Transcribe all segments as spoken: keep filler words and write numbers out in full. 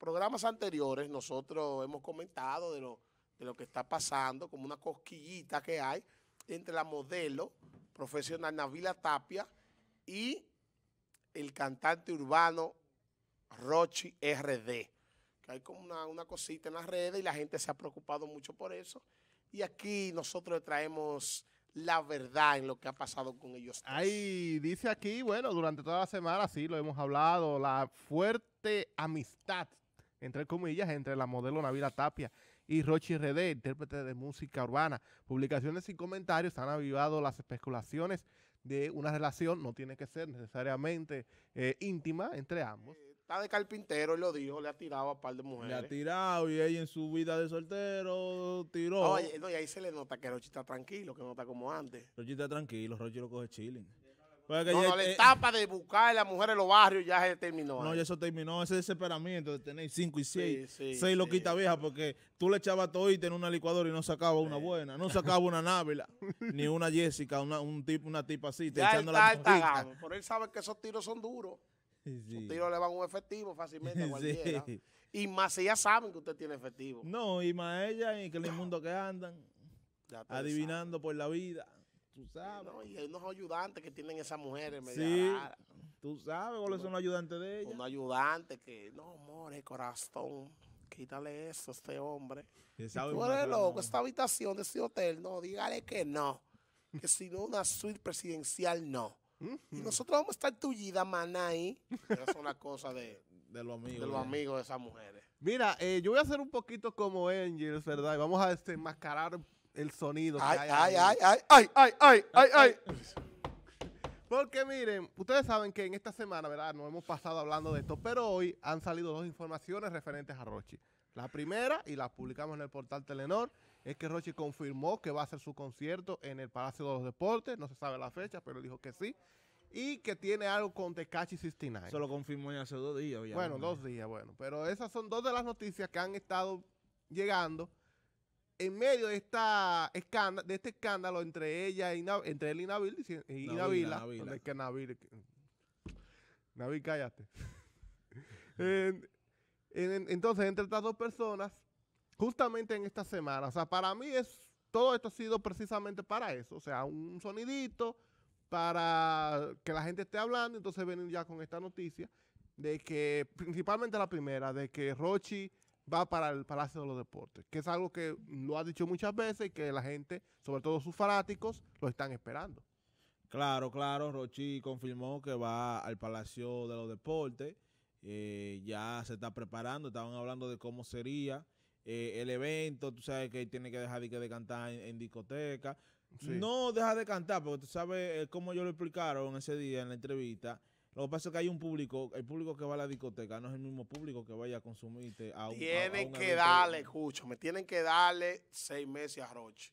programas anteriores nosotros hemos comentado de lo, de lo que está pasando, como una cosquillita que hay entre la modelo profesional Nabila Tapia y el cantante urbano Rochy R D. Que hay como una, una cosita en las redes y la gente se ha preocupado mucho por eso. Y aquí nosotros le traemos la verdad en lo que ha pasado con ellos. Ahí dice aquí, bueno, durante toda la semana, sí, lo hemos hablado, la fuerte amistad, entre comillas, entre la modelo Nabila Tapia y Rochy R D, intérprete de música urbana. Publicaciones y comentarios han avivado las especulaciones de una relación, no tiene que ser necesariamente eh, íntima entre ambos. Eh, está de carpintero, él lo dijo, le ha tirado a un par de mujeres. Le ha tirado y ella en su vida de soltero tiró. No, no, y ahí se le nota que Rochy está tranquilo, que no está como antes. Rochy está tranquilo, Rochy lo coge chilling. No, no, ya, la eh, etapa de buscar a las mujeres en los barrios ya se terminó. No, ya eso terminó, ese desesperamiento de tener cinco y seis, sí, sí, seis loquitas sí, viejas, porque tú le echabas todo y tenías una licuadora y no sacaba una buena, no sacaba una Nabila, ni una Jessica, una, un tip, una tipa así, te ya echando está, la está, pero él sabe que esos tiros son duros. Sí. Esos tiros le van un efectivo fácilmente a cualquiera. Sí. Y más ellas saben que usted tiene efectivo. No, y más ellas y que en el mundo que andan, adivinando sabe. Por la vida. Tú sabes. No, y hay unos ayudantes que tienen esas mujeres. Sí, rara. Tú sabes cuáles son los ayudantes de ellas. Un ayudante que, no, more, corazón, quítale eso a este hombre. Tú eres loco, esta habitación de este hotel, no, dígale que no. Que si no, una suite presidencial, no. Y nosotros vamos a estar tullida, maná, ahí. Esas son las cosas de, de los amigos de, los amigos de esas mujeres. Mira, eh, yo voy a hacer un poquito como Angels, ¿verdad? Y vamos a desenmascarar el sonido. Ay, que hay ay, ay, ay, ay, ay, ay, ay, ay. Porque miren, ustedes saben que en esta semana, ¿verdad? Nos hemos pasado hablando de esto, pero hoy han salido dos informaciones referentes a Rochy. La primera, y la publicamos en el portal Telenord, es que Rochy confirmó que va a hacer su concierto en el Palacio de los Deportes. No se sabe la fecha, pero dijo que sí. Y que tiene algo con Tekashi sesenta y nueve. Eso lo confirmó ya hace dos días. Ya bueno, no dos días, bueno. Pero esas son dos de las noticias que han estado llegando en medio de esta escándalo, de este escándalo entre ella y Nav entre él y Nabil, y Nabila, Nabila, Nabila. Donde es que Nabil, Nabil cállate. en, en, entonces, entre estas dos personas, justamente en esta semana, o sea, para mí es todo esto ha sido precisamente para eso, o sea, un sonidito para que la gente esté hablando, entonces vienen ya con esta noticia de que, principalmente la primera, de que Rochy va para el Palacio de los Deportes, que es algo que lo ha dicho muchas veces y que la gente, sobre todo sus fanáticos, lo están esperando. Claro, claro, Rochy confirmó que va al Palacio de los Deportes, eh, ya se está preparando, estaban hablando de cómo sería eh, el evento, tú sabes que tiene que dejar de, de cantar en, en discoteca, sí. No deja de cantar, porque tú sabes eh, cómo ellos lo explicaron ese día en la entrevista. Lo que pasa es que hay un público, el público que va a la discoteca no es el mismo público que vaya a consumirte a un Tienen a, a un que evento. Darle, escúchame, tienen que darle seis meses a Rochy.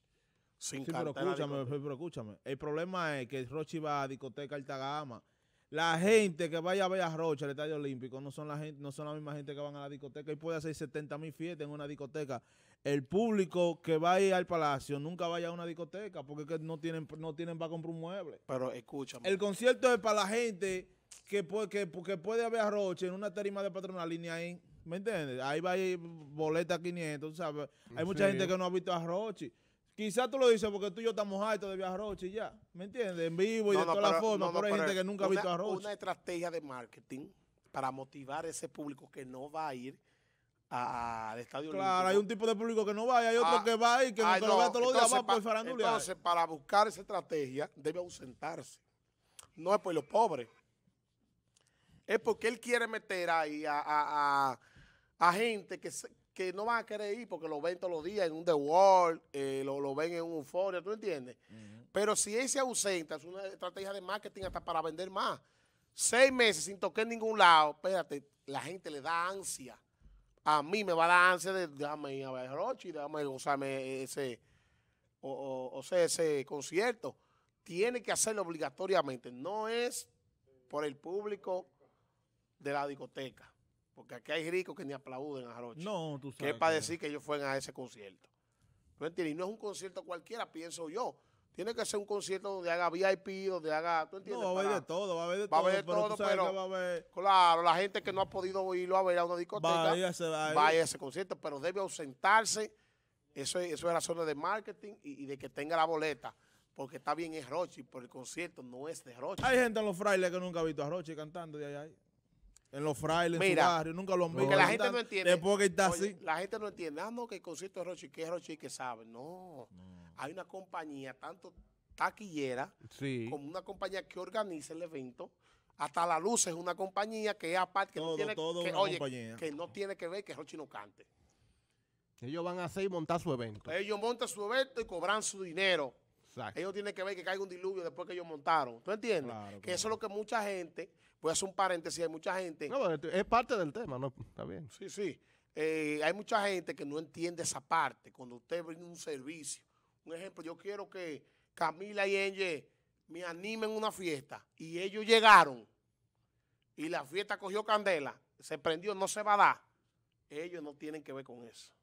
Sin sí, pero escúchame, pero escúchame. El problema es que Rochy va a discoteca alta gama. La gente que vaya a ver a Rochy al Estadio Olímpico no son la gente, no son la misma gente que van a la discoteca. Él puede hacer setenta mil fiestas en una discoteca. El público que va a ir al Palacio nunca vaya a una discoteca porque es que no tienen, no tienen para comprar un mueble. Pero escúchame. El concierto es para la gente que puede, que, que puede haber a Rochy en una tarima de patronal línea ahí, ¿me entiendes? Ahí va a ir boleta quinientos, ¿sabes? Hay mucha serio? gente que no ha visto a Rochy. Quizás tú lo dices porque tú y yo estamos hartos de ver a Rochy ya, ¿me entiendes? En vivo y no, de no, todas las formas, no, no, pero hay gente que nunca una, ha visto a Rochy. Una estrategia de marketing para motivar a ese público que no va a ir al Estadio Olímpico. Claro, hay un tipo de público que no va y hay otro ah, que va y que ay, no, lo vea todos los días, va por farandulear. Entonces, para buscar esa estrategia, debe ausentarse. No es por los pobres. Es porque él quiere meter ahí a, a, a, a gente que, se, que no van a querer ir porque lo ven todos los días en un The World, eh, lo, lo ven en un Euphoria, ¿tú entiendes? Uh-huh. Pero si él se ausenta, es una estrategia de marketing hasta para vender más. Seis meses sin tocar en ningún lado, espérate, la gente le da ansia. A mí me va a dar ansia de déjame ir a ver Rochy, déjame gozarme ese, o, o, o sea, ese concierto. Tiene que hacerlo obligatoriamente, no es por el público de la discoteca, porque aquí hay ricos que ni aplauden a Rochy. No, tú sabes. Que es para decir que ellos fueron a ese concierto. ¿No entiendes? Y no es un concierto cualquiera, pienso yo. Tiene que ser un concierto donde haga V I P, donde haga... ¿tú entiendes? No, va a haber de todo, va a haber de todo. Va a haber de todo, pero... pero va a haber... Claro, la gente que no ha podido irlo a ver a una discoteca, váyase, váyase. vaya a ese concierto, pero debe ausentarse. Eso es, eso es razones de marketing y, y de que tenga la boleta. Porque está bien, es Rochy, pero el concierto no es de Rochy. Hay gente en los frailes que nunca ha visto a Rochy cantando de allá. Ahí. En los frailes, mira, en su barrio, nunca lo han visto. Porque la gente no entiende. Después que está oye, así. La gente no entiende. Ah, no, que el concierto es Rochy, que es Rochy, que sabe. No. no. Hay una compañía, tanto taquillera, sí. como una compañía que organiza el evento. Hasta la luz es una compañía que es aparte, que, todo, no, tiene, todo que, oye, que no tiene que ver que Rochy no cante. Ellos van a hacer y montar su evento. Ellos montan su evento y cobran su dinero. Exacto. Ellos tienen que ver que caiga un diluvio después que ellos montaron. ¿Tú entiendes? Claro, que claro. eso es lo que mucha gente... Voy a hacer un paréntesis, hay mucha gente... No, es parte del tema, ¿no? Está bien. Sí, sí. Eh, hay mucha gente que no entiende esa parte. Cuando usted brinda un servicio, un ejemplo, yo quiero que Camila y Enge me animen una fiesta y ellos llegaron y la fiesta cogió candela, se prendió, no se va a dar. Ellos no tienen que ver con eso.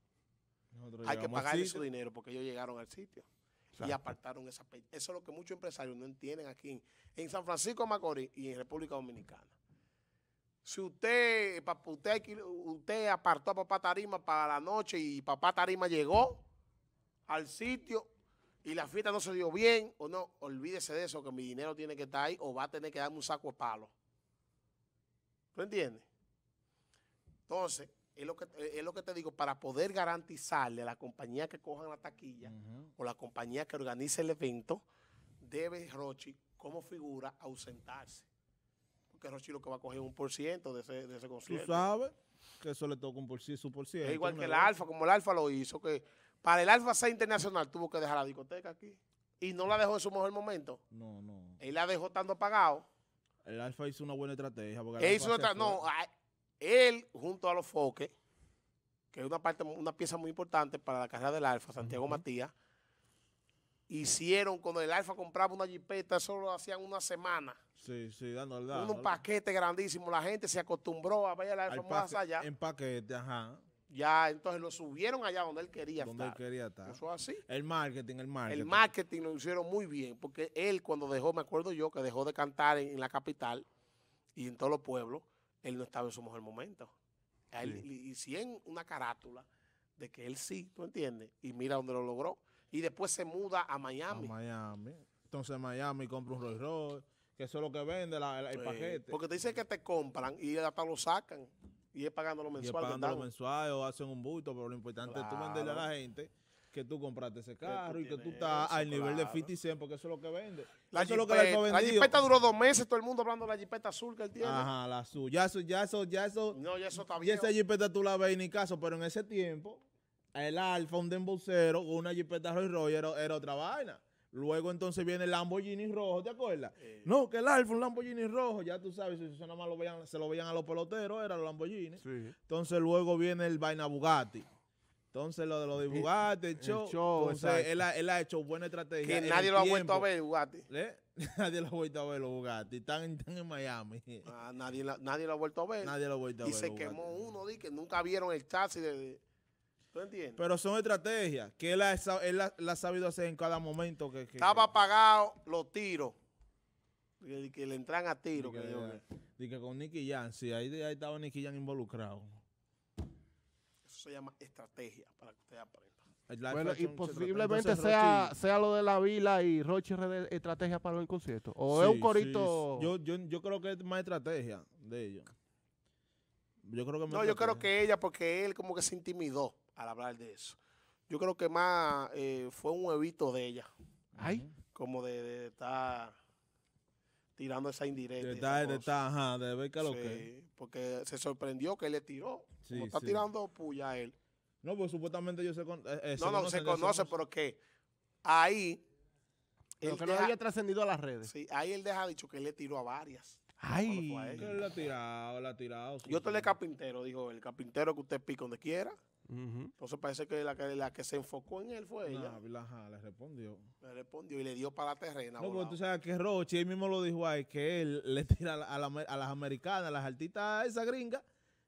Nosotros hay que pagarles su dinero porque ellos llegaron al sitio. Exacto. Y apartaron esa pelea. Eso es lo que muchos empresarios no entienden aquí en, en San Francisco de Macorís y en República Dominicana. Si usted, papá, usted, usted apartó a papá Tarima para la noche y papá Tarima llegó al sitio y la fiesta no se dio bien, o no, olvídese de eso, que mi dinero tiene que estar ahí o va a tener que darme un saco de palo. ¿Tú entiendes? Entonces... Es lo, que, es lo que te digo, para poder garantizarle a la compañía que cojan la taquilla uh-huh. o la compañía que organice el evento, debe Rochy, como figura, ausentarse. Porque Rochy lo que va a coger es un por ciento de ese, de ese concierto. Tú sabes que eso le toca un por ciento, su por ciento. Es igual que el Alfa, como el Alfa lo hizo, que para el Alfa ser internacional tuvo que dejar la discoteca aquí. Y no la dejó en su mejor momento. No, no. Él la dejó estando apagado. El Alfa hizo una buena estrategia. Porque él hizo una estrategia. No, ay, él, junto a los Foques, que es una parte, una pieza muy importante para la carrera del Alfa, Santiago uh-huh. Matías, hicieron, cuando el Alfa compraba una jipeta, eso lo hacían una semana. Sí, sí, dándole, dándole. Un paquete grandísimo. La gente se acostumbró a ver al Alfa más allá. En paquete, ajá. Ya, entonces lo subieron allá donde él quería donde estar. Donde él quería estar. Eso así. El marketing, el marketing. El marketing lo hicieron muy bien, porque él cuando dejó, me acuerdo yo, que dejó de cantar en, en la capital y en todos los pueblos, él no estaba en su mejor momento. A él, sí. Y, y si en una carátula de que él sí, ¿tú entiendes? Y mira dónde lo logró. Y después se muda a Miami. A Miami. Entonces Miami compra un Rolls Royce, que eso es lo que vende la, el, el sí. paquete. Porque te dicen que te compran y hasta lo sacan. Y es pagando lo mensual. Y es pagando lo mensual o hacen un bulto, pero lo importante claro. es tú venderle a la gente que tú compraste ese carro y que tú estás eso, al claro. nivel de fifty cent, porque eso es lo que vende. La eso jipeta, es lo que la jipeta duró dos meses, todo el mundo hablando de la jipeta azul que él tiene. Ajá, la azul. Ya eso, ya eso, ya eso. No, ya eso está bien. Y esa jipeta tú la ves y ni caso, pero en ese tiempo, el Alfa, un dembocero, una jipeta Rolls Royce era, era otra vaina. Luego entonces viene el Lamborghini rojo, ¿te acuerdas? Eh. No, que el Alfa, un Lamborghini rojo, ya tú sabes, si eso nada más lo veían, se lo veían a los peloteros, eran los Lamborghini. Sí. Entonces luego viene el vaina Bugatti. Entonces, lo de los de Bugatti, el show. El show entonces, él ha, él ha hecho buena estrategia. Que nadie lo ha vuelto a ver, Bugatti. ¿Eh? Nadie lo ha vuelto a ver, los Bugatti. Están, están en Miami. Ah, nadie, la, nadie lo ha vuelto a ver. Nadie lo ha vuelto a y ver. Y se Bugatti. Quemó uno, di que nunca vieron el chasis. De... ¿Tú entiendes? Pero son estrategias que él ha, él ha, él ha sabido hacer en cada momento. Que, que estaba apagado los tiros. Que, que le entran a tiros. Que, que, yo, que... Y que con Nicky Jam, sí, ahí, ahí estaba Nicky Jam involucrado. Se llama estrategia, para que usted aprenda. Bueno, y posiblemente se sea, sea lo de la Vila y Rochy R D estrategia para el concierto. O sí, es un corito... Sí. Yo, yo, yo creo que es más estrategia de ellos. Yo creo que no, estrategia. Yo creo que ella, porque él como que se intimidó al hablar de eso. Yo creo que más eh, fue un huevito de ella. ¿Ay? Como de, de estar tirando esa indirecta. De estar, de estar, ajá, de ver que sí, lo que... porque se sorprendió que él le tiró. Como sí, está sí. tirando puya a él. No, pues supuestamente ellos se, con, eh, se no, no, conocen. No, no, se conoce, pero que ahí... Pero que deja, no había trascendido a las redes. Sí, ahí él deja dicho que él le tiró a varias. Ay, no él. él la ha tirado, la ha tirado. Sí, yo estoy sí. el carpintero, dijo él. El carpintero que usted pique donde quiera. Uh-huh. Entonces parece que la, que la que se enfocó en él fue ella. Nah, ajá, le respondió. Le respondió y le dio para la terrena. No, porque tú sabes que Rochy, él mismo lo dijo ahí, que él le tira a, la, a, la, a las americanas, a las artistas esas gringas,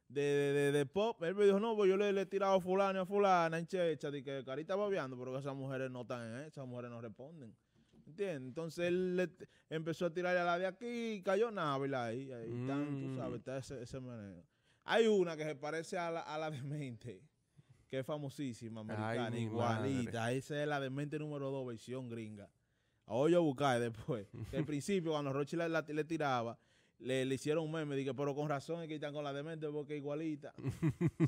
De, de, de pop, él me dijo, no, pues yo le, le he tirado a fulano, a fulana, en checha, de que Carita babeando, pero esas mujeres no están en esas mujeres no responden. ¿Entiendes? Entonces él le empezó a tirar a la de aquí y cayó Nabila ahí. Ahí mm. tan, tú sabes, está ese, ese manejo. Hay una que se parece a la, a la demente, que es famosísima, americana, ay, igualita. Esa es la demente número dos, versión gringa. Ahora yo buscar después. Que al principio, cuando Rochy la, la, le tiraba, le, le hicieron un meme. Dije, pero con razón es que están con la demente porque igualita.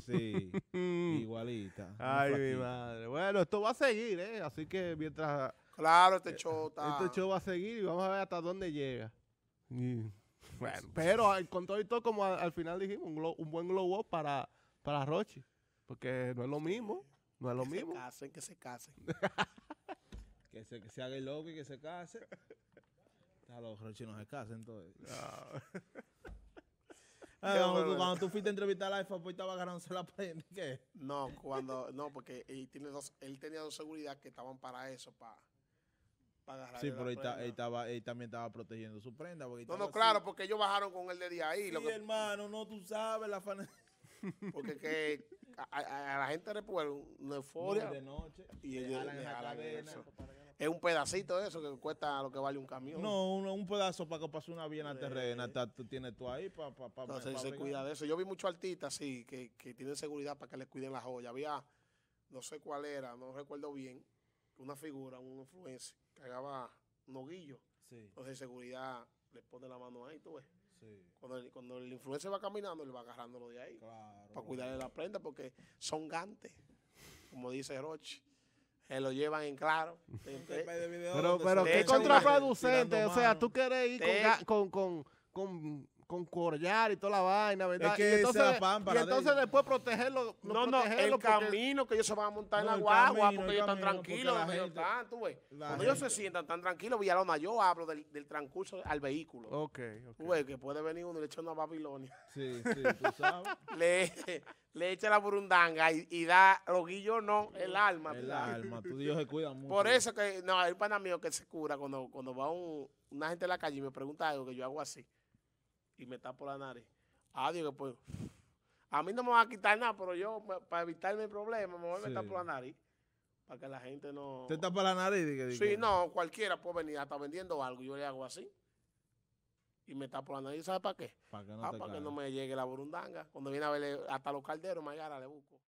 Sí, igualita. Ay, mi madre. Bueno, esto va a seguir, ¿eh? Así que mientras... Claro, este show está... Este show va a seguir y vamos a ver hasta dónde llega. Yeah. Bueno, pero con todo y todo, como al, al final dijimos, un, glow, un buen glow up para, para Rochy. Porque no es lo mismo. No es lo que mismo. Que se casen, que se casen. Que se, que se haga el loco y que se case. A los Rochy no se casen, entonces. No. Ay, no, cuando, cuando tú fuiste a entrevistar a la E F A, pues estaba agarrándose la prenda. ¿Qué? No, cuando, no, porque él, tiene dos, él tenía dos seguridad que estaban para eso, para... Sí, pero él, ta, él, estaba, él también estaba protegiendo su prenda. Porque no, no, claro, así. Porque ellos bajaron con él de ahí. Sí, lo que... hermano, no, tú sabes la fan... Porque que a, a la gente de pueblo, una euforia. No, de noche, y ellos jalan la cadena. Eso. Es un pedacito de eso que cuesta lo que vale un camión. No, un, un pedazo para que pase una vía en la terrena. Tú tienes tú ahí para... Pa, pa, Entonces pa, se, pa, se cuida de eso. Yo vi muchos artistas, sí, que, que tienen seguridad para que les cuiden las joyas. Había, no sé cuál era, no recuerdo bien, una figura, un influencer, cargaba noguillo. Sí. Entonces seguridad le pone la mano ahí, tú ves. Sí. Cuando, el, cuando el influencer va caminando, le va agarrándolo de ahí. Claro, para cuidarle la prenda, porque son gantes, como dice Rochy. Se lo llevan en claro. pero pero qué contraproducente. O sea, tú querés ir con, con, con, con, con collar y toda la vaina, ¿verdad? Es que y entonces, y entonces de después protegerlo. No, no, protegerlo el camino que ellos se van a montar no, en la guagua camino, porque el ellos camino, están tranquilos. La gente, están, tú ves. La Cuando gente. ellos se sientan tan tranquilos, Villalona, yo hablo del, del transcurso al vehículo. Ok, ok. Tú ves que puede venir uno y le echa una Babilonia. Sí, sí, tú sabes. le, le echa la burundanga y, y da, los guillos no, el alma. El alma, tú Dios se cuida mucho. Por eso que, no, hay un pana mío que se cura cuando, cuando va un, una gente a la calle y me pregunta algo que yo hago así. Y me tapo la nariz. Ah, digo, pues, a mí no me va a quitar nada, pero yo, para evitarme el problema, mejor sí. me tapo la nariz. Para que la gente no... ¿Te tapa la nariz? Diga, diga. Sí, no, cualquiera puede venir, hasta vendiendo algo, yo le hago así. Y me tapo la nariz, ¿sabes para qué? Para que no, ah, para que no me llegue la burundanga. Cuando viene a ver hasta los calderos, Maigara le busco.